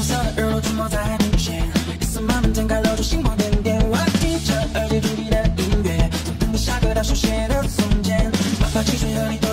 红色的日落出没在海平线，夜色慢慢摊开，露出星光点点。我听着耳机中的音乐，从等待下个大叔写的从前，哪怕青春和你。